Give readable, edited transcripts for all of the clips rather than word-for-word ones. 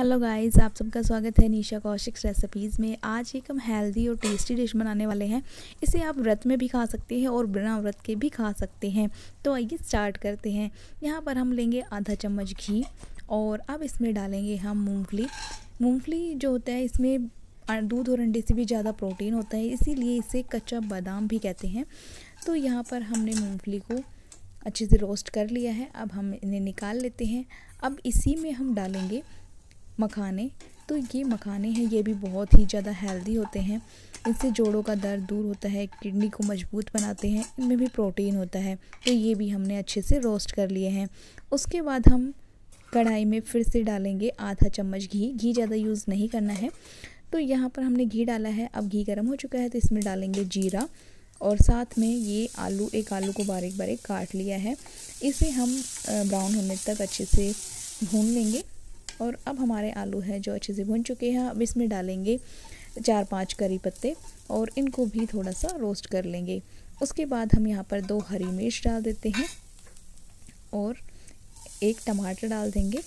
Hello guys, आप सबका स्वागत है नीशा कौशिक्स रेसिपीज़ में। आज एक हम हेल्दी और टेस्टी डिश बनाने वाले हैं। इसे आप व्रत में भी खा सकते हैं और बिना व्रत के भी खा सकते हैं। तो आइए स्टार्ट करते हैं। यहाँ पर हम लेंगे आधा चम्मच घी और अब इसमें डालेंगे हम मूंगफली जो होता है इसमें दूध और अंडे से भी ज़्यादा प्रोटीन होता है, इसीलिए इसे कच्चा बादाम भी कहते हैं। तो यहाँ पर हमने मूँगफली को अच्छे से रोस्ट कर लिया है। अब हम इन्हें निकाल लेते हैं। अब इसी में हम डालेंगे मखाने। तो ये मखाने हैं, ये भी बहुत ही ज़्यादा हेल्दी होते हैं। इससे जोड़ों का दर्द दूर होता है, किडनी को मजबूत बनाते हैं, इनमें भी प्रोटीन होता है। तो ये भी हमने अच्छे से रोस्ट कर लिए हैं। उसके बाद हम कढ़ाई में फिर से डालेंगे आधा चम्मच घी ज़्यादा यूज़ नहीं करना है। तो यहाँ पर हमने घी डाला है। अब घी गर्म हो चुका है तो इसमें डालेंगे जीरा और साथ में ये एक आलू को बारीक बारीक काट लिया है। इसे हम ब्राउन होने तक अच्छे से भून लेंगे। और अब हमारे आलू है जो अच्छे से भुन चुके हैं। अब इसमें डालेंगे 4-5 करी पत्ते और इनको भी थोड़ा सा रोस्ट कर लेंगे। उसके बाद हम यहाँ पर 2 हरी मिर्च डाल देते हैं और एक टमाटर डाल देंगे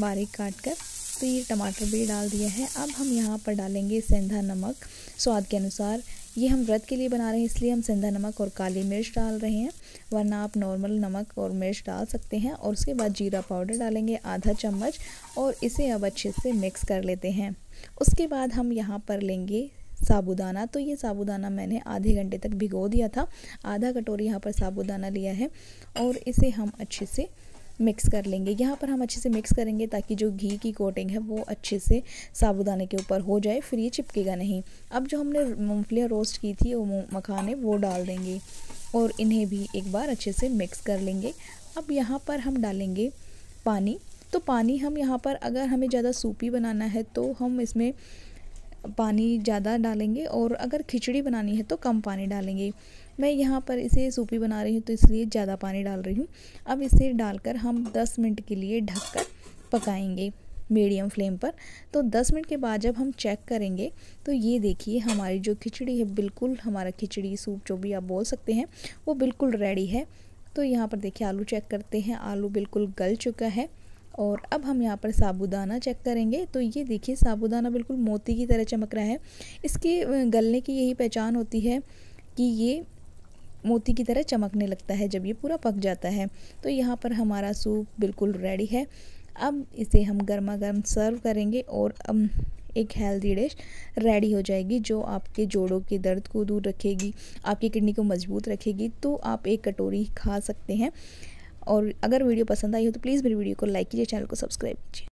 बारीक काट कर। तो ये टमाटर भी डाल दिया है। अब हम यहाँ पर डालेंगे सेंधा नमक स्वाद के अनुसार। ये हम व्रत के लिए बना रहे हैं इसलिए हम सेंधा नमक और काली मिर्च डाल रहे हैं, वरना आप नॉर्मल नमक और मिर्च डाल सकते हैं। और उसके बाद जीरा पाउडर डालेंगे आधा चम्मच और इसे अब अच्छे से मिक्स कर लेते हैं। उसके बाद हम यहाँ पर लेंगे साबूदाना। तो ये साबूदाना मैंने आधे घंटे तक भिगो दिया था। आधा कटोरी यहाँ पर साबूदाना लिया है और इसे हम अच्छे से मिक्स कर लेंगे। यहाँ पर हम अच्छे से मिक्स करेंगे ताकि जो घी की कोटिंग है वो अच्छे से साबूदाने के ऊपर हो जाए, फिर ये चिपकेगा नहीं। अब जो हमने मूंगफलियाँ रोस्ट की थी वो मखाने वो डाल देंगे और इन्हें भी एक बार अच्छे से मिक्स कर लेंगे। अब यहाँ पर हम डालेंगे पानी। तो पानी हम यहाँ पर अगर हमें ज़्यादा सूपी बनाना है तो हम इसमें पानी ज़्यादा डालेंगे और अगर खिचड़ी बनानी है तो कम पानी डालेंगे। मैं यहाँ पर इसे सूपी बना रही हूँ तो इसलिए ज़्यादा पानी डाल रही हूँ। अब इसे डालकर हम 10 मिनट के लिए ढककर पकाएंगे मीडियम फ्लेम पर। तो 10 मिनट के बाद जब हम चेक करेंगे तो ये देखिए हमारी जो खिचड़ी है, बिल्कुल हमारा खिचड़ी सूप जो भी आप बोल सकते हैं, वो बिल्कुल रेडी है। तो यहाँ पर देखिए आलू चेक करते हैं, आलू बिल्कुल गल चुका है। और अब हम यहाँ पर साबूदाना चेक करेंगे। तो ये देखिए साबूदाना बिल्कुल मोती की तरह चमक रहा है। इसके गलने की यही पहचान होती है कि ये मोती की तरह चमकने लगता है जब ये पूरा पक जाता है। तो यहाँ पर हमारा सूप बिल्कुल रेडी है। अब इसे हम गर्मा गर्म सर्व करेंगे और अब एक हेल्दी डिश रेडी हो जाएगी जो आपके जोड़ों के दर्द को दूर रखेगी, आपकी किडनी को मजबूत रखेगी। तो आप एक कटोरी खा सकते हैं। और अगर वीडियो पसंद आई हो तो प्लीज़ मेरी वीडियो को लाइक कीजिए, चैनल को सब्सक्राइब कीजिए।